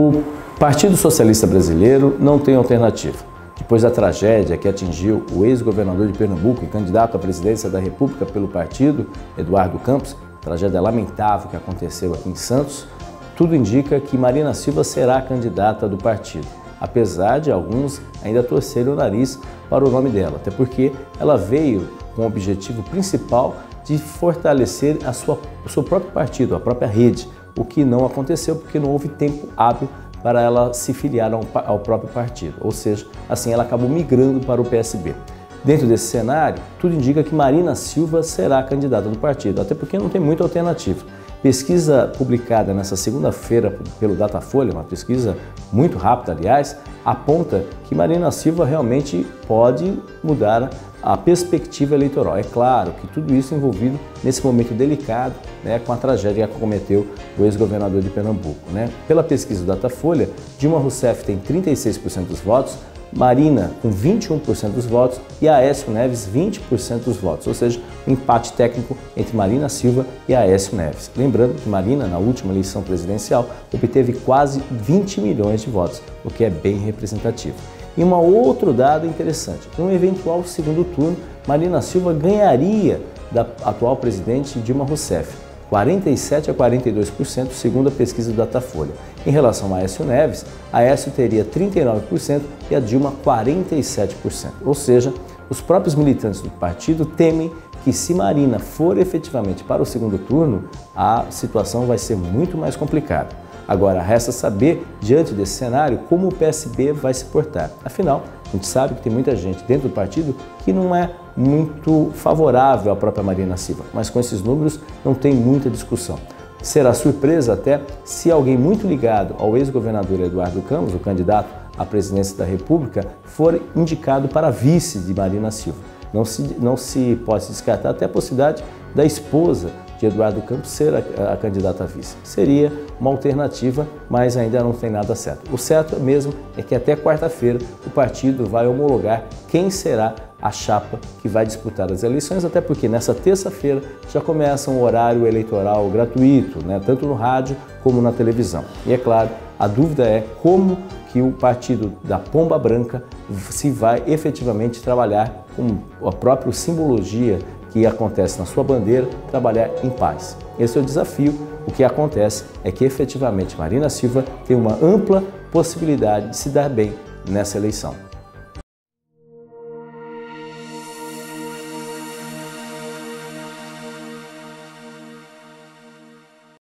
O Partido Socialista Brasileiro não tem alternativa. Depois da tragédia que atingiu o ex-governador de Pernambuco e candidato à presidência da República pelo partido, Eduardo Campos, tragédia lamentável que aconteceu aqui em Santos, tudo indica que Marina Silva será a candidata do partido, apesar de alguns ainda torcerem o nariz para o nome dela, até porque ela veio com o objetivo principal de fortalecer o seu próprio partido, a própria rede, o que não aconteceu porque não houve tempo hábil para ela se filiar ao próprio partido, ou seja, assim ela acabou migrando para o PSB. Dentro desse cenário, tudo indica que Marina Silva será a candidata do partido, até porque não tem muita alternativa. Pesquisa publicada nessa segunda-feira pelo Datafolha, uma pesquisa muito rápida, aliás, aponta que Marina Silva realmente pode mudar a perspectiva eleitoral. É claro que tudo isso envolvido nesse momento delicado, né, com a tragédia que acometeu o ex-governador de Pernambuco, né? Pela pesquisa do Datafolha, Dilma Rousseff tem 36% dos votos, Marina com 21% dos votos e Aécio Neves 20% dos votos, ou seja, um empate técnico entre Marina Silva e Aécio Neves. Lembrando que Marina, na última eleição presidencial, obteve quase 20 milhões de votos, o que é bem representativo. E um outro dado interessante, em um eventual segundo turno, Marina Silva ganharia da atual presidente Dilma Rousseff, 47% a 42%, segundo a pesquisa do Datafolha. Em relação a Aécio Neves, Aécio teria 39% e a Dilma 47%. Ou seja, os próprios militantes do partido temem que se Marina for efetivamente para o segundo turno, a situação vai ser muito mais complicada. Agora, resta saber, diante desse cenário, como o PSB vai se portar. Afinal, a gente sabe que tem muita gente dentro do partido que não é muito favorável à própria Marina Silva, mas com esses números não tem muita discussão. Será surpresa até se alguém muito ligado ao ex-governador Eduardo Campos, o candidato à presidência da República, for indicado para vice de Marina Silva. Não se pode descartar até a possibilidade da esposa de Eduardo Campos ser a candidata a vice. Seria uma alternativa, mas ainda não tem nada certo. O certo mesmo é que até quarta-feira o partido vai homologar quem será a chapa que vai disputar as eleições, até porque nessa terça-feira já começa um horário eleitoral gratuito, né? Tanto no rádio como na televisão. E é claro, a dúvida é como que o partido da Pomba Branca se vai efetivamente trabalhar com a própria simbologia que acontece na sua bandeira, trabalhar em paz. Esse é o desafio. O que acontece é que efetivamente Marina Silva tem uma ampla possibilidade de se dar bem nessa eleição.